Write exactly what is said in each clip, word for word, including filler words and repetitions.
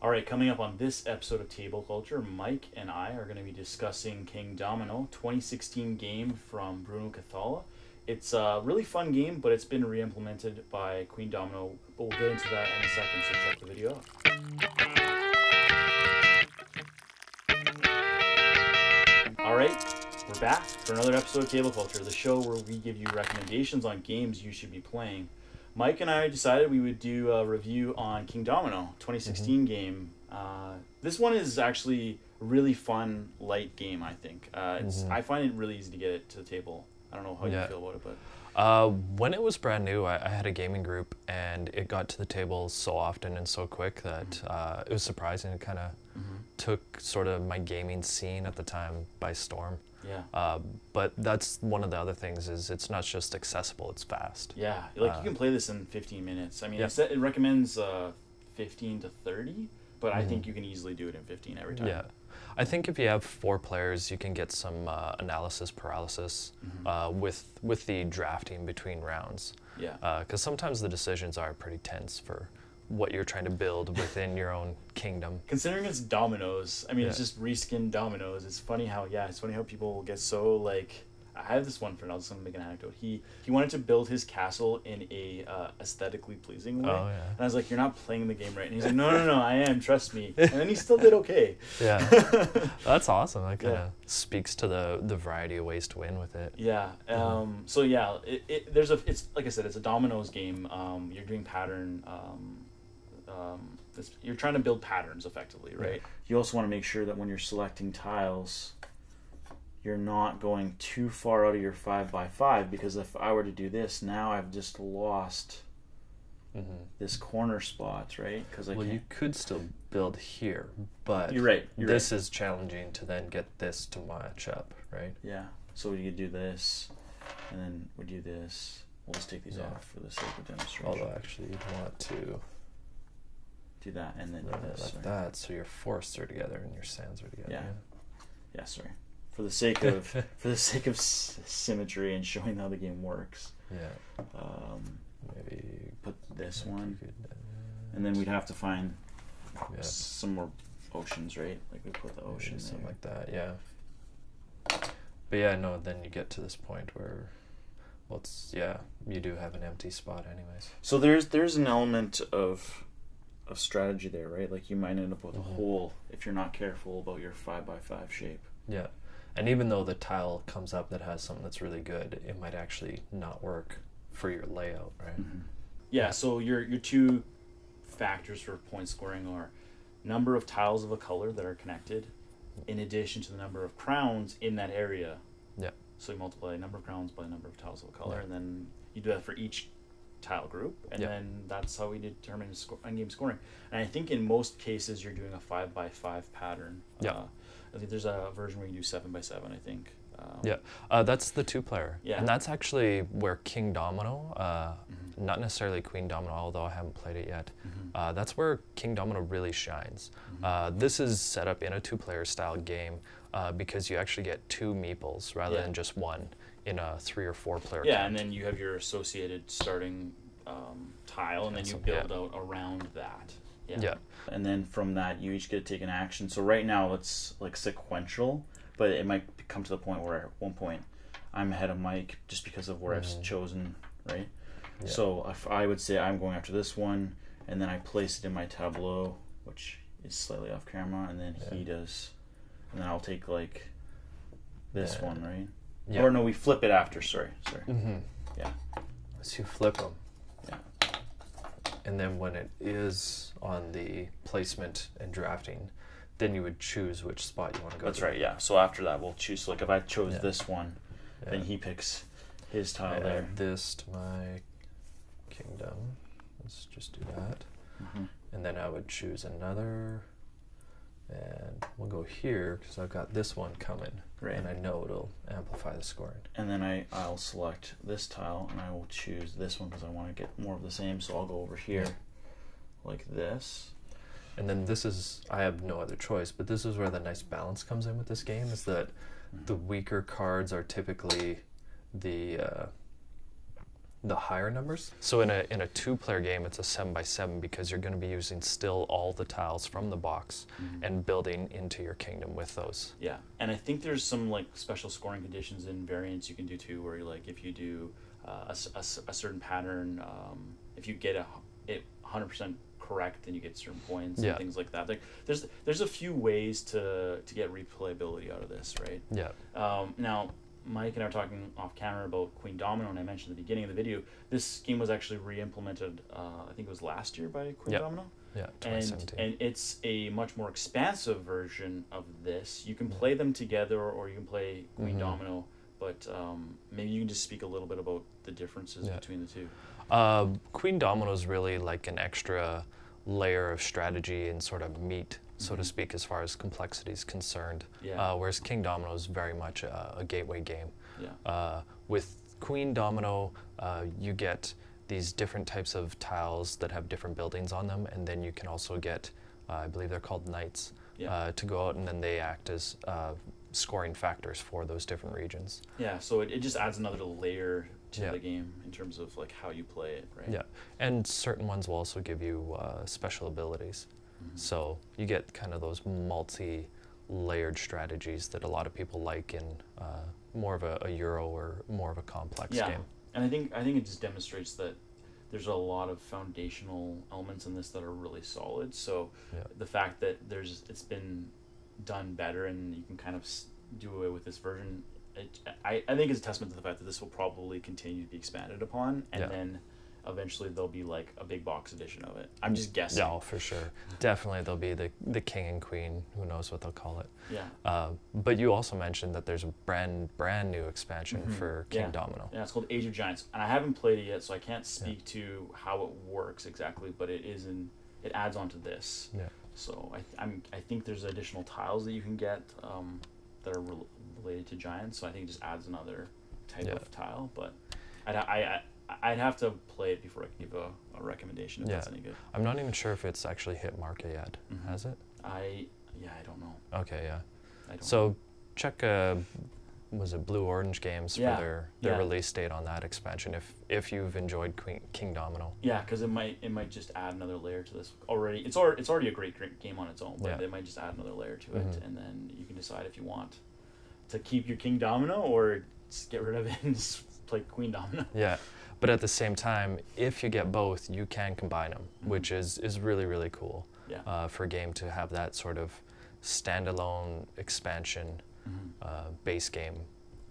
All right, coming up on this episode of Table Culture, Mike and I are going to be discussing Kingdomino, twenty sixteen game from Bruno Cathala. It's a really fun game, but it's been re-implemented by Queendomino. But we'll get into that in a second, so check the video out. All right, we're back for another episode of Table Culture, the show where we give you recommendations on games you should be playing. Mike and I decided we would do a review on Kingdomino, twenty sixteen mm-hmm. game. Uh, this one is actually a really fun, light game, I think. Uh, it's, mm-hmm. I find it really easy to get it to the table. I don't know how yeah. you feel about it, but... Uh, when it was brand new, I, I had a gaming group, and it got to the table so often and so quick that mm-hmm. uh, it was surprising. It kind of mm-hmm. took sort of my gaming scene at the time by storm. Yeah. Uh, but that's one of the other things is it's not just accessible, it's fast. Yeah, like uh, you can play this in fifteen minutes. I mean, yeah. it, set, it recommends uh, fifteen to thirty, but mm-hmm. I think you can easily do it in fifteen every time. Yeah. I think if you have four players, you can get some uh, analysis paralysis mm-hmm. uh, with with the drafting between rounds. Yeah. Because uh, sometimes the decisions are pretty tense for what you're trying to build within your own kingdom. Considering it's dominoes, I mean, yeah. it's just reskinned dominoes. It's funny how, yeah, it's funny how people get so, like, I have this one friend, I'll just make an anecdote. He he wanted to build his castle in a uh, aesthetically pleasing way. Oh, yeah. And I was like, you're not playing the game right. And he's like, no, no, no, I am, trust me. And then he still did okay. Yeah. That's awesome. That kind of yeah. speaks to the, the variety of ways to win with it. Yeah. Um, so, yeah, it, it, there's a, it's, like I said, it's a dominoes game. Um, you're doing pattern... Um, Um, this, you're trying to build patterns effectively, right? You also want to make sure that when you're selecting tiles, you're not going too far out of your five by five, because if I were to do this, now I've just lost mm-hmm. this corner spot, right? Because well, you could still build here, but you're right. You're this right. is challenging to then get this to match up, right? Yeah. So you could do this, and then we do this. We'll just take these yeah. off for the sake of demonstration. Although actually, you'd want to. Do that and then right, do this. Like that, so your forests are together and your sands are together. Yeah, yeah. Sorry, for the sake of for the sake of s symmetry and showing how the game works. Yeah. Um, Maybe put this one, could, uh, and then we'd have to find yeah. some more oceans, right? Like we put the ocean, something like that. Yeah. But yeah, no. Then you get to this point where. Well, it's yeah. You do have an empty spot, anyways. So there's there's an element of. Of strategy there, right? Like you might end up with mm-hmm. a hole if you're not careful about your five by five shape. Yeah, and even though the tile comes up that has something that's really good, it might actually not work for your layout, right? Mm-hmm. Yeah. So your your two factors for point scoring are number of tiles of a color that are connected, in addition to the number of crowns in that area. Yeah. So you multiply number of crowns by number of tiles of a color, yeah. and then you do that for each tile group, and yep. then that's how we determine score, in-game scoring. And I think in most cases you're doing a five by five pattern. Yeah, uh, I think there's a version where you do seven by seven. I think. Um, yeah, uh, that's the two-player. Yeah, and that's actually where Kingdomino, uh, mm-hmm. not necessarily Queendomino, although I haven't played it yet. Mm-hmm. uh, that's where Kingdomino really shines. Mm-hmm. uh, this is set up in a two-player style game uh, because you actually get two meeples rather yeah. than just one. In a three or four player yeah, count. And then you have your associated starting um, tile, and then you build yeah. out around that. Yeah. yeah. And then from that, you each get to take an action. So right now it's like sequential, but it might come to the point where at one point I'm ahead of Mike just because of where mm-hmm. I've chosen, right? Yeah. So if I would say I'm going after this one, and then I place it in my tableau, which is slightly off camera, and then yeah. he does. And then I'll take like this yeah. one, right? Yeah. Or no, we flip it after. Sorry, sorry. Mm-hmm. Yeah. So you flip them. Yeah. And then when it is on the placement and drafting, then you would choose which spot you want to go. That's to. Right. Yeah. So after that, we'll choose. So like if I chose yeah. this one, yeah. then he picks his tile I there. Add this to my kingdom. Let's just do that. Mm-hmm. And then I would choose another. And we'll go here because I've got this one coming, right. and I know it'll amplify the scoring. And then I, I'll select this tile, and I will choose this one because I want to get more of the same, so I'll go over here like this. And then this is, I have no other choice, but this is where the nice balance comes in with this game, is that mm-hmm. the weaker cards are typically the, uh, the higher numbers? So in a, in a two-player game, it's a seven by seven because you're going to be using still all the tiles from the box mm-hmm. and building into your kingdom with those. Yeah, and I think there's some like special scoring conditions and variants you can do too, where like if you do uh, a, a, a certain pattern, um, if you get a it one hundred percent correct, then you get certain points yeah. and things like that. Like there's there's a few ways to to get replayability out of this, right? Yeah. Um, now. Mike and I were talking off camera about Queendomino, and I mentioned at the beginning of the video, this scheme was actually re-implemented, uh, I think it was last year by Queendomino. Yep. Yeah, and, and it's a much more expansive version of this. You can play them together, or you can play Queendomino, mm-hmm. but um, maybe you can just speak a little bit about the differences yeah. between the two. Uh, Queendomino is really like an extra layer of strategy and sort of meat, so to speak, as far as complexity is concerned. Yeah. Uh, whereas Kingdomino is very much a, a gateway game. Yeah. Uh, with Queendomino, uh, you get these different types of tiles that have different buildings on them, and then you can also get, uh, I believe they're called knights, yeah. uh, to go out, and then they act as uh, scoring factors for those different regions. Yeah, so it, it just adds another layer to yeah. the game in terms of like how you play it, right? Yeah, and certain ones will also give you uh, special abilities. Mm-hmm. So you get kind of those multi-layered strategies that a lot of people like in uh, more of a, a Euro or more of a complex yeah. game. And I think I think it just demonstrates that there's a lot of foundational elements in this that are really solid. So yeah. the fact that there's it's been done better and you can kind of do away with this version, it, I, I think it's a testament to the fact that this will probably continue to be expanded upon, and yeah. then eventually there'll be like a big box edition of it. I'm just guessing. No, for sure. Definitely there'll be the, the king and queen, who knows what they'll call it. Yeah. Uh, but you also mentioned that there's a brand brand new expansion mm-hmm. for Kingdomino. Yeah. yeah, it's called Age of Giants. And I haven't played it yet, so I can't speak yeah. to how it works exactly, but it is in, it adds on to this. Yeah. So I, th I'm, I think there's additional tiles that you can get um, that are re related to giants, so I think it just adds another type yeah. of tile, but I'd, I... I I'd have to play it before I can give a, a recommendation if yeah. that's any good. I'm not even sure if it's actually hit market yet. Mm-hmm. Has it? I yeah, I don't know. Okay, yeah. I don't so know. Check uh, was it Blue Orange Games yeah. for their, their yeah. release date on that expansion if if you've enjoyed Queen, Kingdomino. Yeah, because it might it might just add another layer to this already. It's already it's already a great, great game on its own, but yeah. it might just add another layer to mm-hmm. it, and then you can decide if you want to keep your Kingdomino or just get rid of it and just play Queendomino. Yeah. But at the same time, if you get both, you can combine them, mm-hmm. which is, is really, really cool yeah. uh, for a game to have that sort of standalone expansion mm-hmm. uh, base game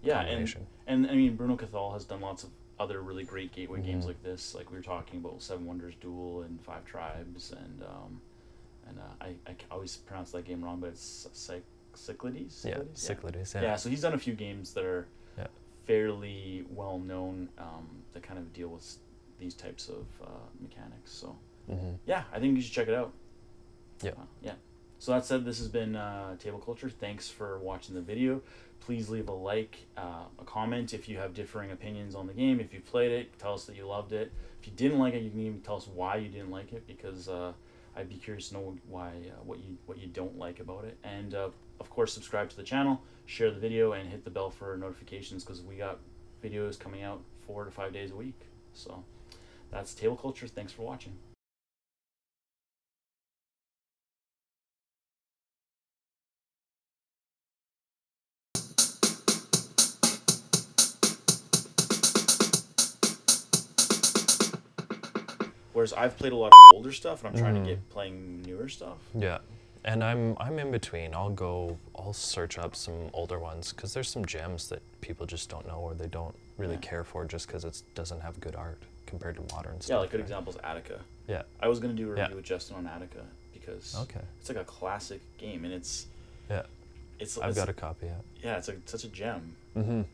yeah, combination. And, and I mean, Bruno Cathala has done lots of other really great gateway mm-hmm. games like this. Like we were talking about Seven Wonders Duel and Five Tribes, and um, and uh, I, I always pronounce that game wrong, but it's Cyclades? Cyclades? Yeah, Cyclades, yeah. yeah. Yeah, so he's done a few games that are fairly well known um, that kind of deal with these types of uh, mechanics. So mm-hmm. yeah, I think you should check it out. Yeah. Uh, yeah. So that said, this has been uh, Table Culture. Thanks for watching the video. Please leave a like, uh, a comment if you have differing opinions on the game. If you played it, tell us that you loved it. If you didn't like it, you can even tell us why you didn't like it, because uh, I'd be curious to know why uh, what you what you don't like about it. And uh, of course, subscribe to the channel, share the video, and hit the bell for notifications, because we got videos coming out four to five days a week. So that's Table Culture. Thanks for watching. Whereas I've played a lot of older stuff, and I'm trying mm. to get playing newer stuff. Yeah. And I'm I'm in between. I'll go. I'll search up some older ones, because there's some gems that people just don't know, or they don't really yeah. care for, just because it doesn't have good art compared to modern yeah, stuff. Yeah, like good right? example is Attica. Yeah. I was gonna do a review yeah. with Justin on Attica, because okay. it's like a classic game, and it's yeah. It's I've it's, got a copy. Yeah. Yeah, it's like such a gem. Mm-hmm.